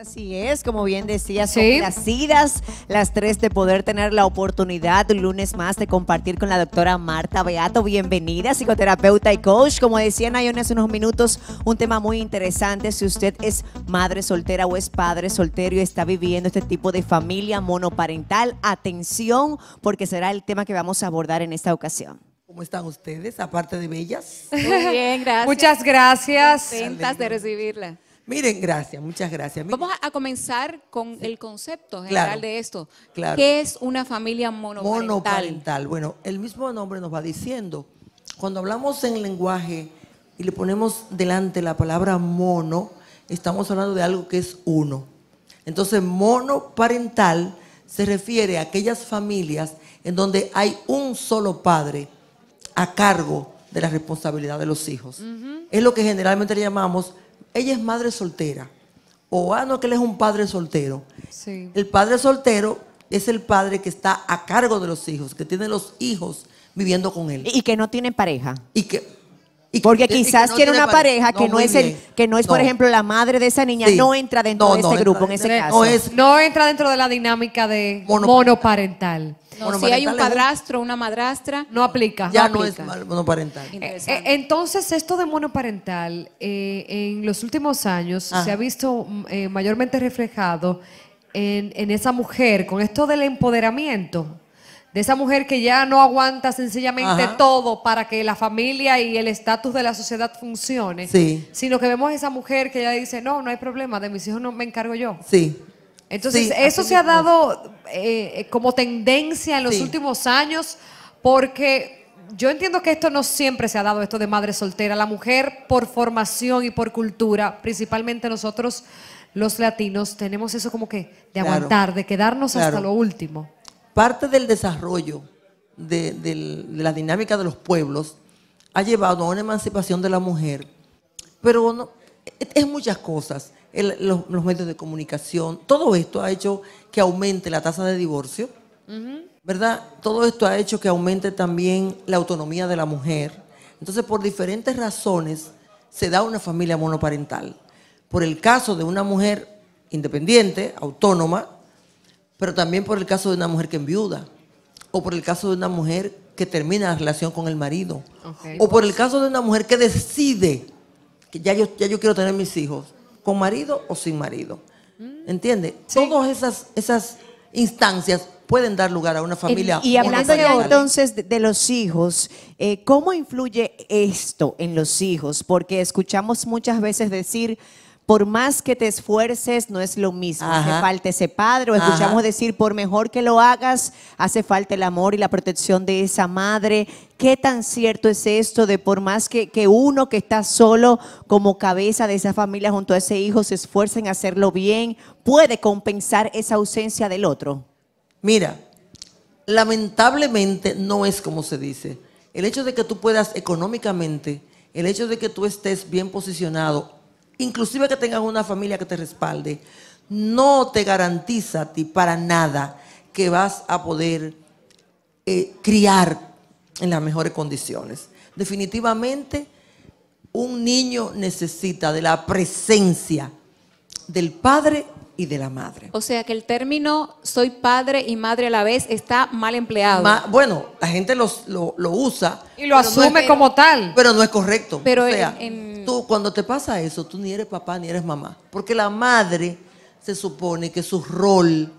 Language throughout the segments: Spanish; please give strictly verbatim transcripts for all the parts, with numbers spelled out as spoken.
Así es, como bien decías, son ¿Sí? placidas las tres de poder tener la oportunidad un lunes más de compartir con la doctora Marta Beato. Bienvenida, psicoterapeuta y coach. Como decía Nayoni hace unos minutos, un tema muy interesante. Si usted es madre soltera o es padre soltero y está viviendo este tipo de familia monoparental, atención, porque será el tema que vamos a abordar en esta ocasión. ¿Cómo están ustedes, aparte de bellas? Muy bien, gracias. Muchas gracias. Contentas de recibirla. Miren, gracias, muchas gracias. Miren. Vamos a comenzar con sí. el concepto general claro, de esto. Claro. ¿Qué es una familia monoparental? Monoparental. Bueno, el mismo nombre nos va diciendo. Cuando hablamos en lenguaje y le ponemos delante la palabra mono, estamos hablando de algo que es uno. Entonces, monoparental se refiere a aquellas familias en donde hay un solo padre a cargo de la responsabilidad de los hijos. Uh-huh. Es lo que generalmente le llamamos... Ella es madre soltera, o ah, no, que él es un padre soltero. Sí. El padre soltero es el padre que está a cargo de los hijos, que tiene los hijos viviendo con él. Y que no tiene pareja. Y que, y Porque que, quizás tiene no una pareja, pareja no, que, no es el, que no es, no. por ejemplo, la madre de esa niña, sí. no entra dentro no, de no, este no grupo, entra, en ese no caso. Es, no entra dentro de la dinámica de monoparental. monoparental. No, monoparental si hay un padrastro, una madrastra, no aplica. Ya no, aplica. no es monoparental. Entonces, esto de monoparental, eh, en los últimos años Ajá. se ha visto eh, mayormente reflejado en, en esa mujer, con esto del empoderamiento, de esa mujer que ya no aguanta sencillamente Ajá. todo para que la familia y el estatus de la sociedad funcione, sí. sino que vemos a esa mujer que ya dice, no, no hay problema, de mis hijos no me encargo yo. Sí. Entonces, sí, eso se ha dado eh, como tendencia en los sí. últimos años, porque yo entiendo que esto no siempre se ha dado, esto de madre soltera. La mujer, por formación y por cultura, principalmente nosotros los latinos, tenemos eso como que de claro, aguantar, de quedarnos claro. hasta lo último. Parte del desarrollo de, de, de la dinámica de los pueblos ha llevado a una emancipación de la mujer, pero no, es muchas cosas. El, los, los medios de comunicación, todo esto ha hecho que aumente la tasa de divorcio, uh-huh. ¿verdad? Todo esto ha hecho que aumente también la autonomía de la mujer. Entonces, por diferentes razones, se da una familia monoparental. Por el caso de una mujer independiente, autónoma, pero también por el caso de una mujer que enviuda, o por el caso de una mujer que termina la relación con el marido, okay, o pues. por el caso de una mujer que decide que ya yo, ya yo quiero tener mis hijos, con marido o sin marido, ¿entiende? Sí. Todas esas, esas instancias pueden dar lugar a una familia. Y, y hablando entonces de, de los hijos, eh, ¿cómo influye esto en los hijos? Porque escuchamos muchas veces decir, por más que te esfuerces, no es lo mismo, Ajá. hace falta ese padre, o escuchamos Ajá. decir, por mejor que lo hagas, hace falta el amor y la protección de esa madre. ¿Qué tan cierto es esto de por más que, que uno que está solo como cabeza de esa familia junto a ese hijo se esfuerce en hacerlo bien, puede compensar esa ausencia del otro? Mira, lamentablemente no es como se dice. El hecho de que tú puedas económicamente, el hecho de que tú estés bien posicionado, inclusive que tengas una familia que te respalde, no te garantiza a ti para nada que vas a poder eh, criar en las mejores condiciones. Definitivamente, un niño necesita de la presencia del padre y de la madre. O sea que el término soy padre y madre a la vez está mal empleado. Ma, bueno, la gente los, lo, lo usa. Y lo asume no es, como tal. Pero no es correcto. Pero o sea, en, en... tú cuando te pasa eso, tú ni eres papá ni eres mamá. Porque la madre se supone que su rol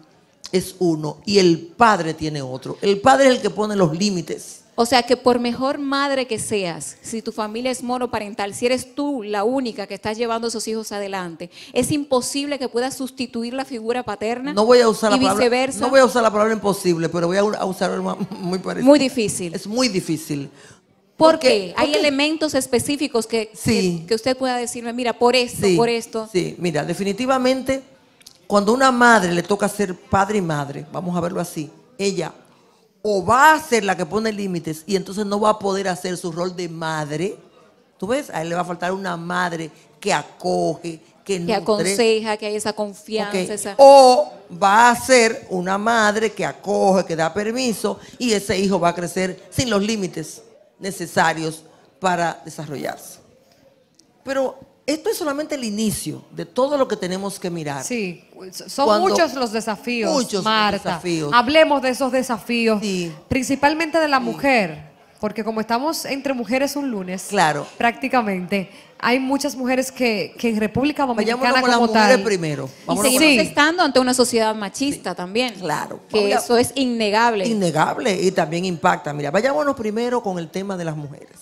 es uno y el padre tiene otro. El padre es el que pone los límites. O sea que por mejor madre que seas, si tu familia es monoparental, si eres tú la única que estás llevando a esos hijos adelante, ¿es imposible que puedas sustituir la figura paterna? No voy a usar, y la, palabra, no voy a usar la palabra imposible, pero voy a usar algo muy parecido. Muy difícil. Es muy difícil. ¿Por, ¿Por qué? Hay okay. elementos específicos que, sí. que, que usted pueda decirme, mira, por esto, sí, por esto. Sí, mira, definitivamente cuando a una madre le toca ser padre y madre, vamos a verlo así, ella... o va a ser la que pone límites y entonces no va a poder hacer su rol de madre. ¿Tú ves? A él le va a faltar una madre que acoge, que, que aconseja, que hay esa confianza. Okay. Esa... O va a ser una madre que acoge, que da permiso y ese hijo va a crecer sin los límites necesarios para desarrollarse. Pero esto es solamente el inicio de todo lo que tenemos que mirar. Sí, son Cuando muchos los desafíos, muchos Marta. Los desafíos. Hablemos de esos desafíos, sí. principalmente de la sí. mujer, porque como estamos entre mujeres un lunes, claro. prácticamente, hay muchas mujeres que, que en República Dominicana como las tal. Primero. Y seguimos sí. estando ante una sociedad machista sí. también. Claro. Que eso es innegable. Innegable y también impacta. Mira, vayámonos primero con el tema de las mujeres.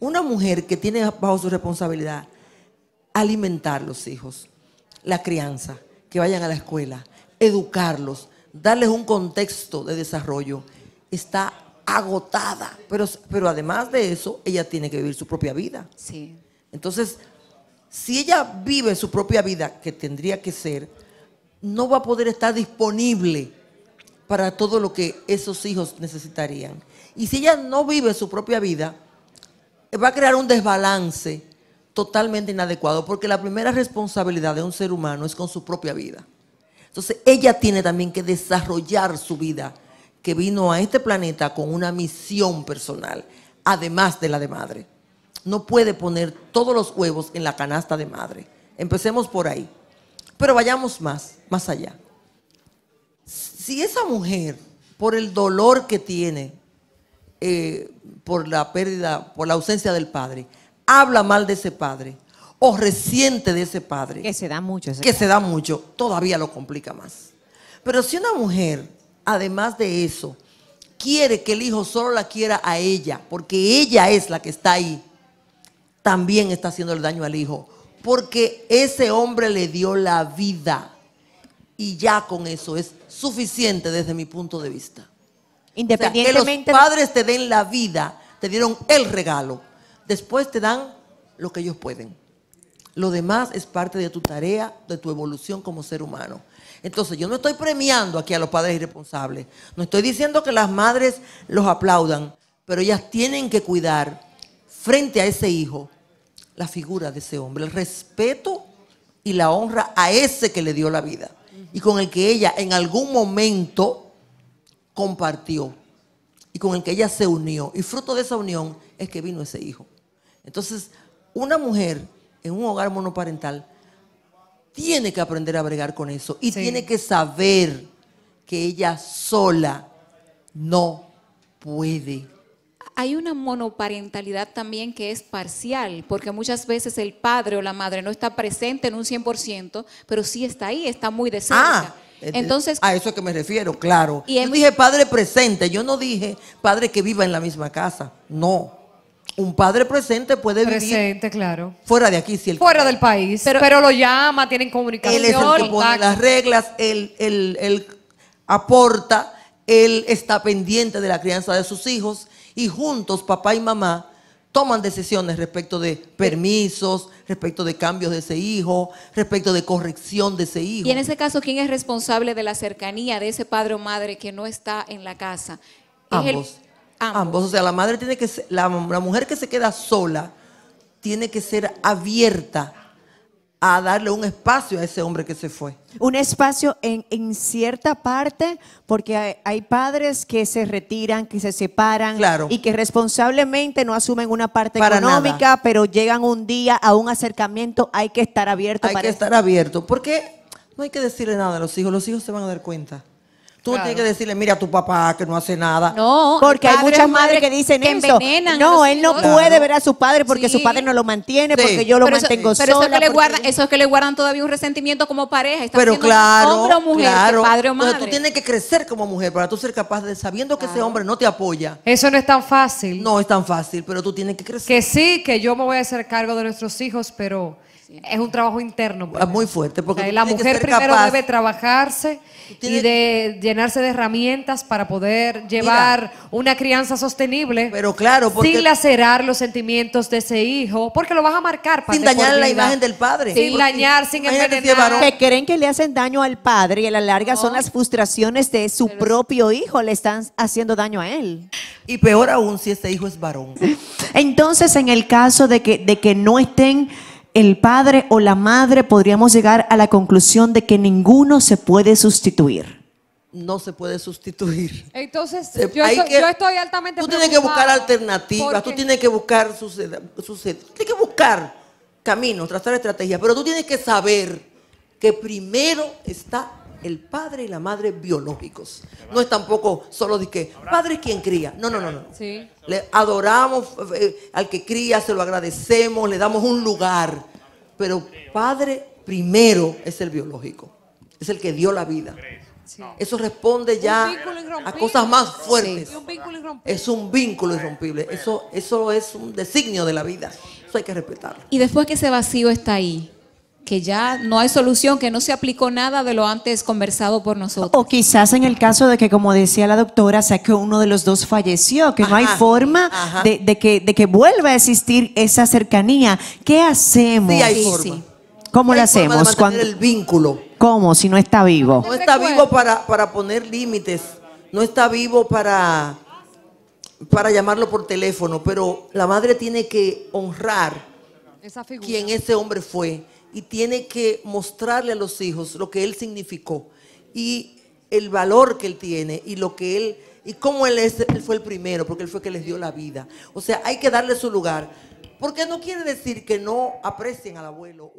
Una mujer que tiene bajo su responsabilidad alimentar los hijos, la crianza, que vayan a la escuela, educarlos, darles un contexto de desarrollo, está agotada. Pero, pero además de eso, ella tiene que vivir su propia vida. Sí. Entonces, si ella vive su propia vida, que tendría que ser, no va a poder estar disponible para todo lo que esos hijos necesitarían. Y si ella no vive su propia vida, va a crear un desbalance totalmente inadecuado, porque la primera responsabilidad de un ser humano es con su propia vida. Entonces, ella tiene también que desarrollar su vida, que vino a este planeta con una misión personal, además de la de madre. No puede poner todos los huevos en la canasta de madre. Empecemos por ahí. Pero vayamos más, más allá. Si esa mujer, por el dolor que tiene, Eh, por la pérdida, por la ausencia del padre, habla mal de ese padre o resiente de ese padre, que se da mucho, que se da mucho, todavía lo complica más. Pero si una mujer, además de eso, quiere que el hijo solo la quiera a ella, porque ella es la que está ahí, también está haciendo el daño al hijo, porque ese hombre le dio la vida y ya con eso es suficiente desde mi punto de vista. Independientemente, o sea, que los padres te den la vida, te dieron el regalo, después te dan lo que ellos pueden. Lo demás es parte de tu tarea, de tu evolución como ser humano. Entonces, yo no estoy premiando aquí a los padres irresponsables, no estoy diciendo que las madres los aplaudan, pero ellas tienen que cuidar frente a ese hijo la figura de ese hombre, el respeto y la honra a ese que le dio la vida y con el que ella en algún momento compartió y con el que ella se unió, y fruto de esa unión es que vino ese hijo. Entonces, una mujer en un hogar monoparental tiene que aprender a bregar con eso y sí. tiene que saber que ella sola no puede. Hay una monoparentalidad también que es parcial, porque muchas veces el padre o la madre no está presente en un cien por ciento, pero sí está ahí, está muy de cerca. Ah. Entonces, a eso que me refiero, claro. Y yo dije padre presente, yo no dije padre que viva en la misma casa, no. Un padre presente puede presente, vivir presente, claro. fuera de aquí, si él fuera quiere. Del país, pero, pero lo llama, tienen comunicación. Él es el que pone las reglas, él, él, él aporta, él está pendiente de la crianza de sus hijos y juntos papá y mamá toman decisiones respecto de permisos, respecto de cambios de ese hijo, respecto de corrección de ese hijo. Y en ese caso, ¿quién es responsable de la cercanía de ese padre o madre que no está en la casa? Ambos. Es el, ambos. Ambos. O sea, la madre tiene que ser, la, la mujer que se queda sola tiene que ser abierta a darle un espacio a ese hombre que se fue. Un espacio en, en cierta parte, porque hay, hay padres que se retiran, que se separan, claro. y que responsablemente no asumen una parte para económica, nada. Pero llegan un día a un acercamiento, hay que estar abierto. Hay para que eso. Estar abierto, porque no hay que decirle nada a los hijos, los hijos se van a dar cuenta. Tú claro. tienes que decirle, mira a tu papá que no hace nada. No, porque hay muchas madres que dicen que eso. No, él no claro. puede ver a su padre porque sí. su padre no lo mantiene, sí. porque yo lo pero mantengo eso, pero sola. Pero eso es que le guardan, eso es que le guardan todavía un resentimiento como pareja. Están pero claro, hombre o mujer, claro. padre o madre. Entonces, tú tienes que crecer como mujer para tú ser capaz de, sabiendo claro. que ese hombre no te apoya. Eso no es tan fácil. No es tan fácil, pero tú tienes que crecer. Que sí, que yo me voy a hacer cargo de nuestros hijos, pero... Es un trabajo interno. Pues. Muy fuerte. Porque o sea, la mujer primero capaz. Debe trabajarse tienes... y de llenarse de herramientas para poder llevar Mira. Una crianza sostenible. Pero claro, porque... Sin lacerar los sentimientos de ese hijo, porque lo vas a marcar. Sin dañar la imagen del padre. Sin porque dañar, sin envenenar. Que creen que le hacen daño al padre y a la larga no. son las frustraciones de su Pero... propio hijo. Le están haciendo daño a él. Y peor aún si ese hijo es varón. Entonces, en el caso de que, de que no estén... El padre o la madre, podríamos llegar a la conclusión de que ninguno se puede sustituir. No se puede sustituir. Entonces, se, yo, estoy, que, yo estoy altamente preocupada. Tú tienes que buscar alternativas, porque... tú tienes que buscar, suceder, suceder, tienes que buscar caminos, trazar estrategias, pero tú tienes que saber que primero está el padre y la madre biológicos. No es tampoco solo de que padre es quien cría. No, no, no, no. Sí. Le adoramos eh, al que cría, se lo agradecemos, le damos un lugar. Pero padre primero es el biológico, es el que dio la vida. Sí. Eso responde ya a cosas más fuertes. Sí. Es un vínculo irrompible. Eso, eso es un designio de la vida. Eso hay que respetarlo. Y después que ese vacío está ahí, que ya no hay solución, que no se aplicó nada de lo antes conversado por nosotros. O quizás en el caso de que, como decía la doctora, sea que uno de los dos falleció, que ajá, no hay forma de, de, que, de que vuelva a existir esa cercanía. ¿Qué hacemos? Sí, hay forma. Sí. ¿Cómo lo hacemos? Forma de mantener el vínculo. ¿Cómo? Si no está vivo. No está vivo para, para poner límites, no está vivo para, para llamarlo por teléfono, pero la madre tiene que honrar esa figura, quien ese hombre fue. Y tiene que mostrarle a los hijos lo que él significó y el valor que él tiene y lo que él y cómo él, es, él fue el primero, porque él fue el que les dio la vida. O sea, hay que darle su lugar, porque no quiere decir que no aprecien al abuelo.